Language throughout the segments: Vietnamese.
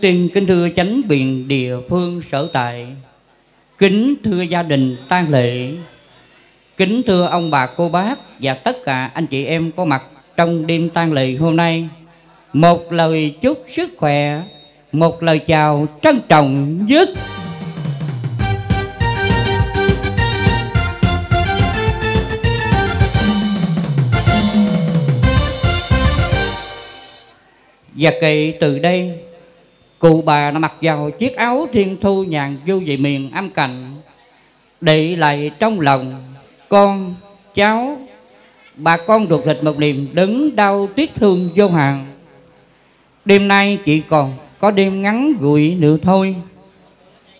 Tiên kính thưa chánh quyền địa phương sở tại, kính thưa gia đình tang lễ, kính thưa ông bà cô bác và tất cả anh chị em có mặt trong đêm tang lễ hôm nay, một lời chúc sức khỏe, một lời chào trân trọng nhất. Và kể từ đây, cụ bà đã mặc vào chiếc áo thiên thu nhàn du về miền âm cảnh, để lại trong lòng con, cháu, bà con ruột thịt một niềm đớn đau tiếc thương vô hạn. Đêm nay chỉ còn có đêm ngắn ngủi nữa thôi.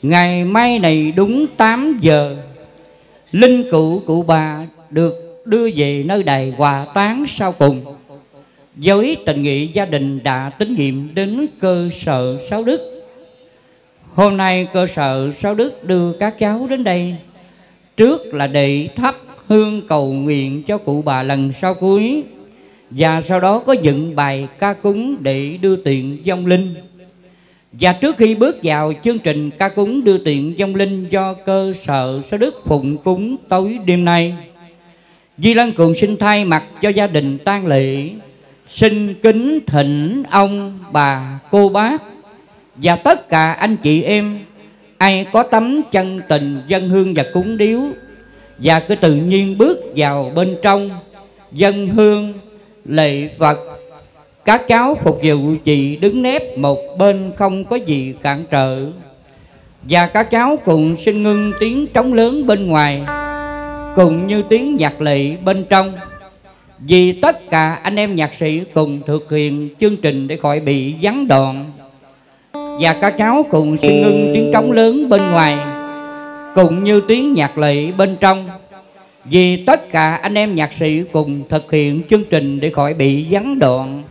Ngày mai này đúng 8 giờ, linh cữu cụ bà được đưa về nơi đài hòa táng sau cùng. Với tình nghĩa gia đình đã tín nhiệm đến cơ sở Sáu Đức, hôm nay cơ sở Sáu Đức đưa các cháu đến đây, trước là để thắp hương cầu nguyện cho cụ bà lần sau cuối, và sau đó có dựng bài ca cúng để đưa tiện vong linh. Và trước khi bước vào chương trình ca cúng đưa tiện vong linh do cơ sở Sáu Đức phụng cúng tối đêm nay, Di Lan Cường xin thay mặt cho gia đình tang lễ xin kính thỉnh ông, bà, cô bác và tất cả anh chị em ai có tấm chân tình dâng hương và cúng điếu, và cứ tự nhiên bước vào bên trong dâng hương lễ Phật. Các cháu phục vụ chị đứng nép một bên không có gì cản trở, và các cháu cùng xin ngưng tiếng trống lớn bên ngoài cùng như tiếng nhạc lệ bên trong, vì tất cả anh em nhạc sĩ cùng thực hiện chương trình để khỏi bị gián đoạn. Và các cháu cùng xin ngưng tiếng trống lớn bên ngoài cùng như tiếng nhạc lệ bên trong, vì tất cả anh em nhạc sĩ cùng thực hiện chương trình để khỏi bị gián đoạn.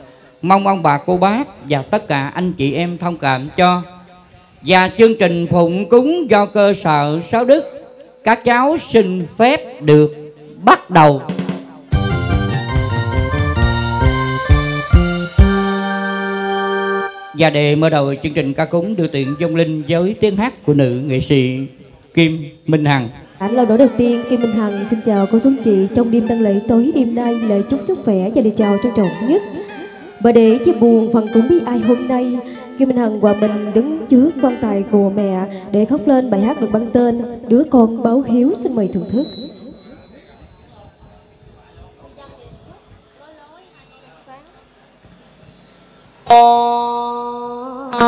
Mong ông bà cô bác và tất cả anh chị em thông cảm cho. Và chương trình phụng cúng do cơ sở Sáu Đức, các cháu xin phép được bắt đầu. Và để mở đầu chương trình ca cúng đưa tiện vong linh với tiếng hát của nữ nghệ sĩ Kim Minh Hằng. Ảnh lao đổ đầu tiên Kim Minh Hằng xin chào cô chú chị trong đêm tang lễ tối đêm nay, lời chúc sức khỏe và lời chào trân trọng nhất. Và để chia buồn phần cúng bi ai hôm nay, Kim Minh Hằng và mình đứng trước quan tài của mẹ để khóc lên bài hát được mang tên Đứa Con Báo Hiếu. Xin mời thưởng thức. Mẹ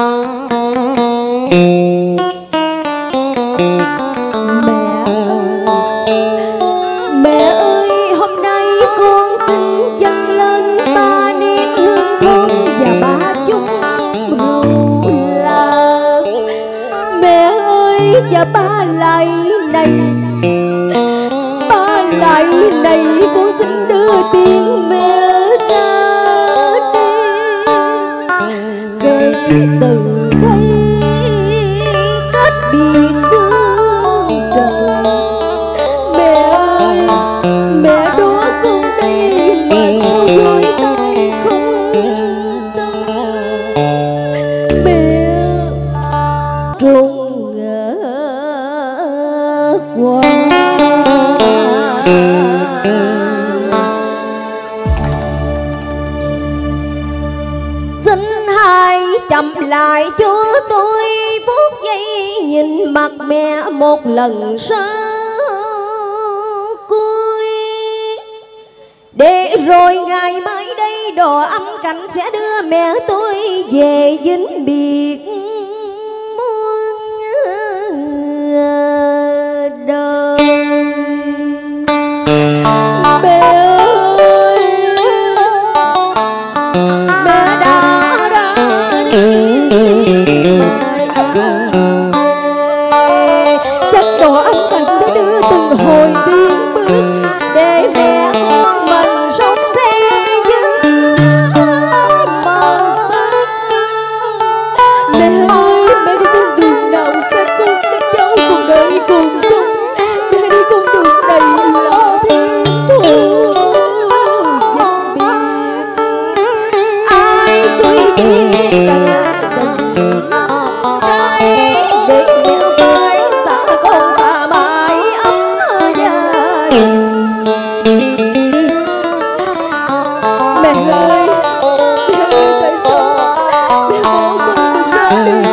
ơi, hôm nay con xin dâng lên ba nén hương thơm và ba chung rượu lạc. Mẹ ơi, và ba lạy này con xin đưa tiếng mẹ ra đi. Kể từ đây cách biệt lại cho tôi phút giây nhìn mặt mẹ một lần sau cuối, để rồi ngày mai đây đồ âm cảnh sẽ đưa mẹ tôi về vĩnh biệt muôn đời. Mẹ